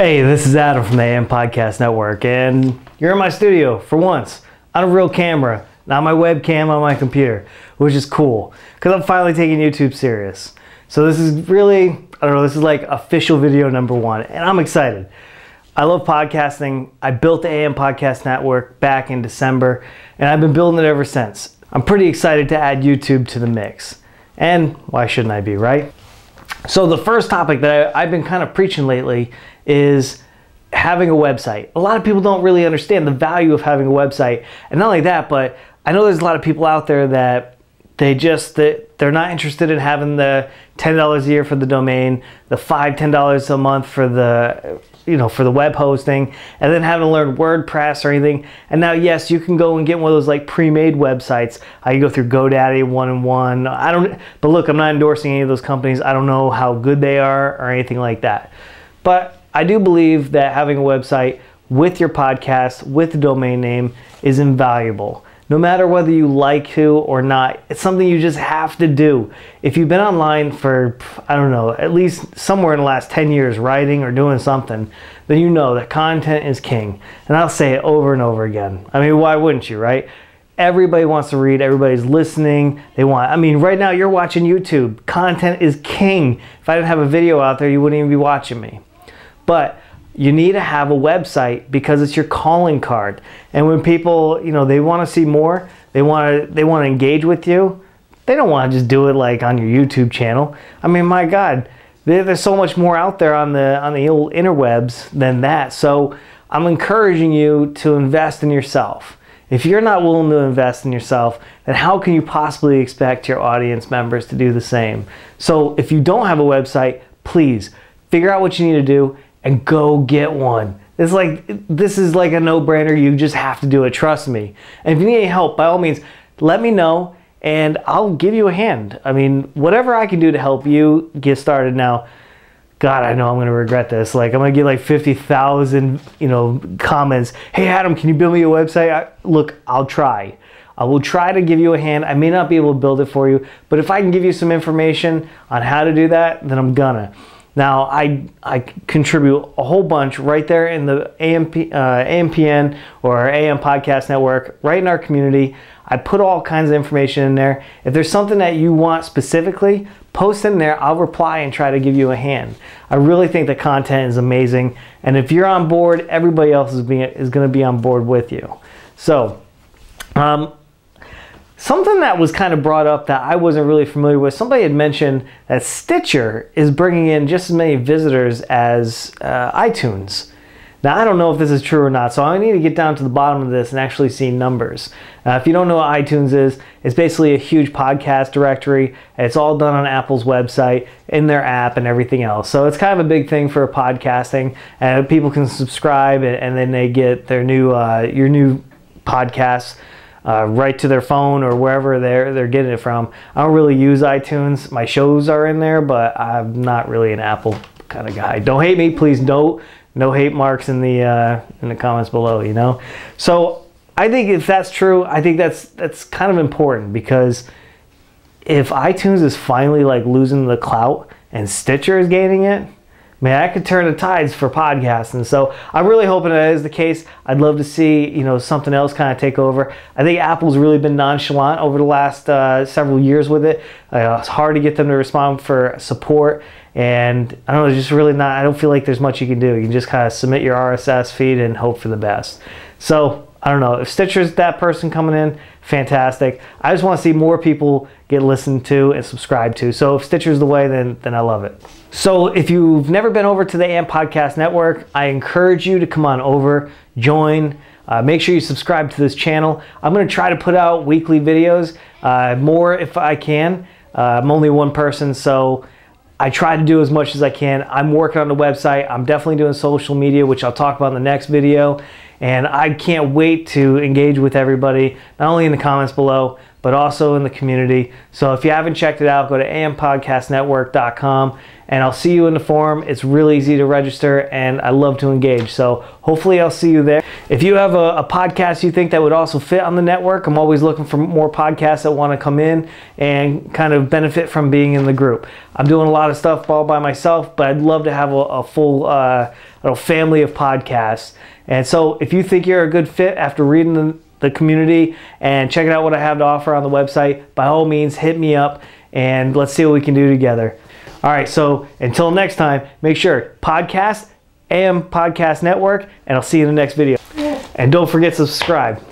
Hey, this is Adam from the AM Podcast Network, and you're in my studio for once on a real camera, not my webcam on my computer, which is cool because I'm finally taking YouTube serious. So this is really, I don't know, this is like official video #1, and I'm excited. I love podcasting. I built the AM Podcast Network back in December, and I've been building it ever since. I'm pretty excited to add YouTube to the mix, and why shouldn't I be, right? So the first topic that I've been kind of preaching lately is having a website. A lot of people don't really understand the value of having a website. And not only that, but I know there's a lot of people out there that they're not interested in having the $10 a year for the domain, the $10 a month for the for the web hosting, and then having to learn WordPress or anything. And now, yes, you can go and get one of those like pre-made websites. I can go through GoDaddy, 1&1. But look, I'm not endorsing any of those companies. I don't know how good they are or anything like that. But I do believe that having a website with your podcast, with the domain name, is invaluable. No matter whether you like to or not, it's something you just have to do. If you've been online for, I don't know, at least somewhere in the last 10 years writing or doing something, then you know that content is king. And I'll say it over and over again. I mean, why wouldn't you, right? Everybody wants to read, everybody's listening. I mean, right now you're watching YouTube. Content is king. If I didn't have a video out there, you wouldn't even be watching me. But you need to have a website because it's your calling card. And when people, they want to see more, they want to engage with you. They don't want to just do it like on your YouTube channel. I mean, my God, there's so much more out there on the old interwebs than that. So I'm encouraging you to invest in yourself. If you're not willing to invest in yourself, then how can you possibly expect your audience members to do the same? So if you don't have a website, please figure out what you need to do and go get one. It's like, this is like a no-brainer. You just have to do it, trust me. And if you need any help, by all means, let me know and I'll give you a hand. I mean, whatever I can do to help you get started now. God, I know I'm gonna regret this. Like, I'm gonna get like 50,000, comments. Hey Adam, can you build me a website? Look, I'll try. I will try to give you a hand. I may not be able to build it for you, but if I can give you some information on how to do that, then I'm gonna. Now, I contribute a whole bunch right there in the AMPN or AM Podcast Network, right in our community. I put all kinds of information in there. If there's something that you want specifically, post in there. I'll reply and try to give you a hand. I really think the content is amazing. And if you're on board, everybody else is going to be on board with you. So, something that was kind of brought up that I wasn't really familiar with, somebody had mentioned that Stitcher is bringing in just as many visitors as iTunes. Now, I don't know if this is true or not, so I need to get down to the bottom of this and actually see numbers. If you don't know what iTunes is, it's basically a huge podcast directory. It's all done on Apple's website, in their app, and everything else. So it's kind of a big thing for podcasting. People can subscribe, and then they get their new your new podcasts right to their phone or wherever they're getting it from. I don't really use iTunes. My shows are in there, but I'm not really an Apple kind of guy. Don't hate me, please. No hate marks in the comments below. So I think if that's true, I think that's kind of important, because if iTunes is finally like losing the clout and Stitcher is gaining it, man, I could turn the tides for podcasting. So I'm really hoping that is the case. I'd love to see, something else kind of take over. I think Apple's really been nonchalant over the last several years with it. It's hard to get them to respond for support. And I don't know, just really not, I don't feel like there's much you can do. You can just kind of submit your RSS feed and hope for the best. So I don't know, if Stitcher's that person coming in, fantastic. I just want to see more people get listened to and subscribed to. So if Stitcher's the way, then I love it. So if you've never been over to the AM Podcast Network, I encourage you to come on over, join. Make sure you subscribe to this channel. I'm going to try to put out weekly videos, more if I can. I'm only one person, so I try to do as much as I can. I'm working on the website. I'm definitely doing social media, which I'll talk about in the next video. And I can't wait to engage with everybody, not only in the comments below, but also in the community. So if you haven't checked it out, go to ampodcastnetwork.com, and I'll see you in the forum. It's really easy to register, and I love to engage. So hopefully I'll see you there. If you have a podcast you think that would also fit on the network, I'm always looking for more podcasts that want to come in and kind of benefit from being in the group. I'm doing a lot of stuff all by myself, but I'd love to have a full little family of podcasts. And so if you think you're a good fit after reading the community and checking out what I have to offer on the website, by all means, hit me up and let's see what we can do together. All right, so until next time, make sure podcast, AM Podcast Network, and I'll see you in the next video. Yeah. And don't forget to subscribe.